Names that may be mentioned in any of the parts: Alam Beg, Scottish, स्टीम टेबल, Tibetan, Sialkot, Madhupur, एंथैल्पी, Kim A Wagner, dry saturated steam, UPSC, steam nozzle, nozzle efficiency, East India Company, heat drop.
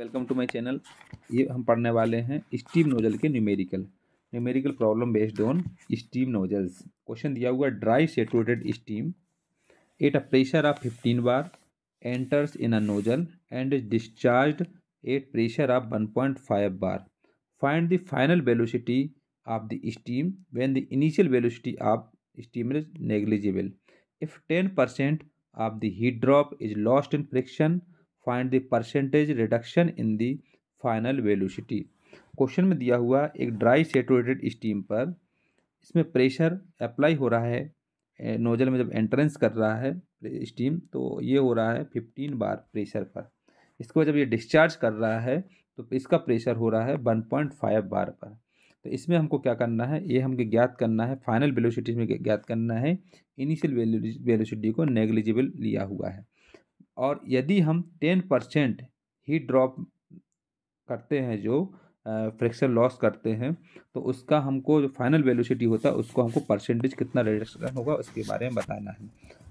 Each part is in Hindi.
Welcome to my channel. ये हम पढ़ने वाले हैं स्टीम नोजल के numerical problem based on steam nozzles. Question दिया हुआ, dry saturated steam at a pressure of 15 bar enters in a nozzle and is discharge at pressure of 1.5 bar. Find the final velocity of the steam when the initial velocity of steam is negligible. If 10% of the heat drop is lost in friction, find the percentage reduction in the final velocity. Question में दिया हुआ एक ड्राई सेचुरेटेड स्टीम पर इसमें प्रेशर अप्लाई हो रहा है नोजल में, जब एंट्रेंस कर रहा है स्टीम तो ये हो रहा है 15 बार प्रेशर पर। इसको जब ये डिस्चार्ज कर रहा है तो इसका प्रेशर हो रहा है 1.5 बार पर। तो इसमें हमको क्या करना है, ये हमको ज्ञात करना है फाइनल वेलोसिटी में ज्ञात करना है। इनिशियल वेलोसिटी को नेग्लिजिबल लिया हुआ है और यदि हम 10% हीट ड्रॉप करते हैं जो फ्रिक्शन लॉस करते हैं तो उसका हमको जो फाइनल वेलोसिटी होता है उसको हमको परसेंटेज कितना रिडक्शन होगा उसके बारे में बताना है।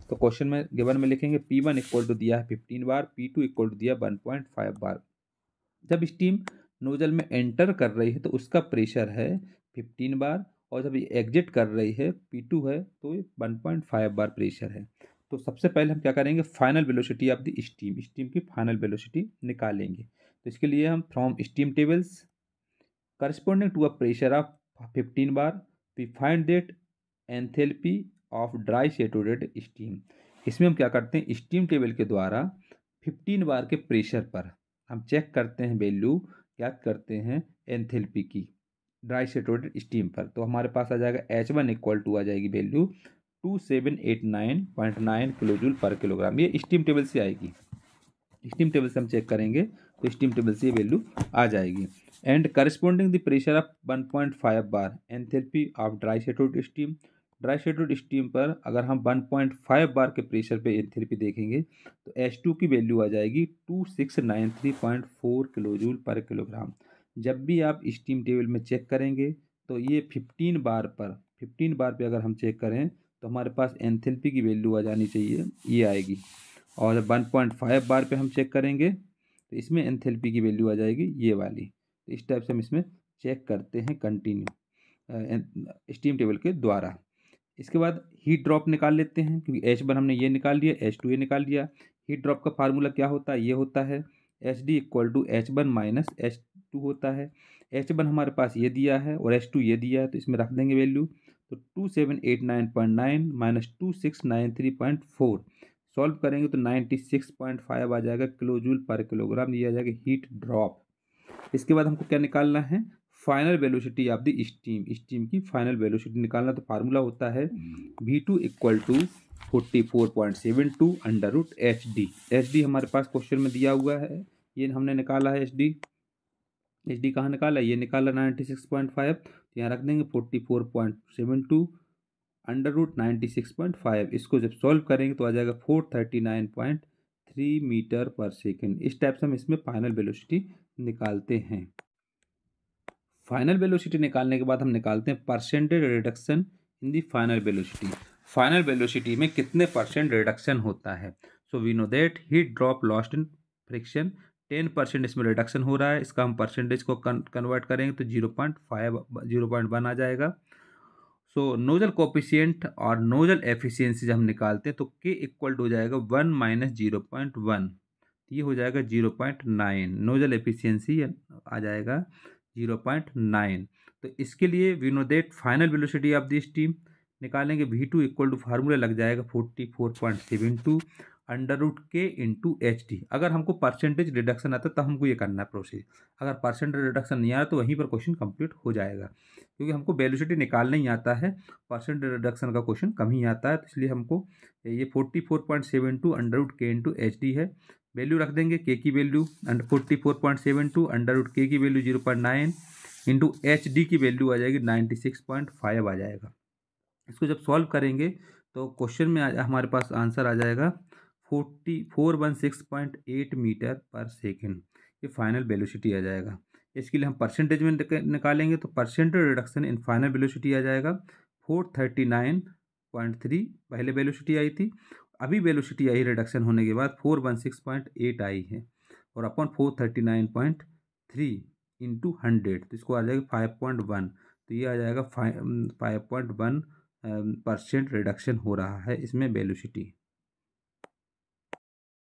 तो क्वेश्चन में गिवन में लिखेंगे P1 इक्वल टू दिया है 15 बार, P2 इक्वल टू दिया 1.5 बार। जब स्टीम नोजल में एंटर कर रही है तो उसका प्रेशर है 15 बार और जब ये एग्जिट कर रही है P2 है तो ये 1.5 बार प्रेशर है। तो सबसे पहले हम क्या करेंगे, final velocity of the steam की फाइनल वेलोसिटी निकालेंगे। तो इसके लिए हम from steam tables corresponding to a pressure of 15 bar we find that एंथैल्पी of dry saturated steam. इसमें हम क्या करते हैं, स्टीम टेबल के द्वारा 15 बार के प्रेशर पर हम चेक करते हैं, वैल्यू याद करते हैं एंथैल्पी की ड्राई सैचुरेटेड स्टीम पर। तो हमारे पास आ जाएगा H1 इक्वल टू आ जाएगी वैल्यू 2789.9 किलोजूल पर किलोग्राम। ये स्टीम टेबल से आएगी, स्टीम टेबल से हम चेक करेंगे तो स्टीम टेबल से ये वैल्यू आ जाएगी। And corresponding the pressure of 1.5 bar एंथैल्पी of dry saturated steam. Dry saturated steam पर अगर हम 1.5 बार के प्रेशर पे एंथैल्पी देखेंगे तो H2 की वैल्यू आ जाएगी 2693.4 किलोजूल पर किलोग्राम। जब भी आप स्टीम टेबल में चेक करेंगे तो ये 15 बार पे अगर हम चेक करें तो हमारे पास एंथैल्पी की वैल्यू आ जानी चाहिए, ये आएगी। और 1.5 बार पे हम चेक करेंगे तो इसमें एंथैल्पी की वैल्यू आ जाएगी ये वाली। तो इस टाइप से हम इसमें चेक करते हैं कंटिन्यू स्टीम टेबल के द्वारा। इसके बाद हीट ड्रॉप निकाल लेते हैं, क्योंकि H1 हमने ये निकाल लिया, H2 ये निकाल लिया। हीट ड्रॉप का फार्मूला क्या होता है, ये होता है HD equal to H1 minus H2 होता है। H1 हमारे पास ये दिया है और H2 ये दिया है तो इसमें रख देंगे वैल्यू। तो 2789.9 माइनस 2693.4 सॉल्व करेंगे तो 96.5 आ जाएगा किलोजूल पर किलोग्राम, ये आ जाएगा हीट ड्रॉप। इसके बाद हमको क्या निकालना है, final velocity of the steam की फाइनल वेलोसिटी निकालना। तो फार्मूला होता है V2 equal to 44.72 under root HD। HD हमारे पास क्वेश्चन में दिया हुआ है, ये हमने निकाला है HD कहाँ निकाला, ये निकाला 96.5, तो यहाँ रख देंगे 44.72 अंडर रूट 96.5। इसको जब सॉल्व करेंगे तो आ जाएगा 439.3 मीटर पर सेकेंड। इस टाइप से हम इसमें फाइनल वेलोसिटी निकालते हैं। फाइनल वेलोसिटी निकालने के बाद हम निकालते हैं percentage reduction in the final velocity. Final velocity में कितने % रिडक्शन होता है। So we know that heat drop lost in friction 10% इसमें रिडक्शन हो रहा है, इसका हम परसेंटेज को कन्वर्ट करेंगे तो 0.1 आ जाएगा। सो नोजल कोफिशिएंट और नोजल एफिशिएंसी हम निकालते हैं तो K इक्वल हो जाएगा 1 माइनस 0.1, ये हो जाएगा 0.9। नोजल एफिशिएंसी आ जाएगा 0.9। तो इसके लिए we know that final velocity of the steam निकालेंगे V2 इक्वल टू फार्मूला लग जाएगा 44.72 under root K into HD। अगर हमको परसेंटेज रिडक्शन आता तब हमको ये करना है प्रोसेस, अगर परसेंटेज रिडक्शन नहीं आया तो वहीं पर क्वेश्चन कंप्लीट हो जाएगा, क्योंकि हमको वेलोसिटी निकालना ही आता है, परसेंटेज रिडक्शन का क्वेश्चन कम ही आता है। तो इसलिए हमको ये 44.72 under root K into HD है, वैल्यू रख देंगे K की वैल्यू 44.72 अंडर रूट K की वैल्यू 0.9 इंटू HD की वैल्यू आ जाएगी 96.5 आ जाएगा। इसको जब सॉल्व करेंगे तो क्वेश्चन में हमारे पास आंसर आ जाएगा 416.8 मीटर पर सेकेंड, ये फाइनल वेलोसिटी आ जाएगा। इसके लिए हम परसेंटेज में निकालेंगे तो percentage reduction in final velocity आ जाएगा 439.3, पहले वेलोसिटी आई थी, अभी वेलोसिटी आई रिडक्शन होने के बाद 416.8 आई है। और अपन 439.3 इंटू 100 तो इसको आ जाएगा 5.1। तो ये आ जाएगा 5.1% रिडक्शन हो रहा है इसमें वेलोसिटी।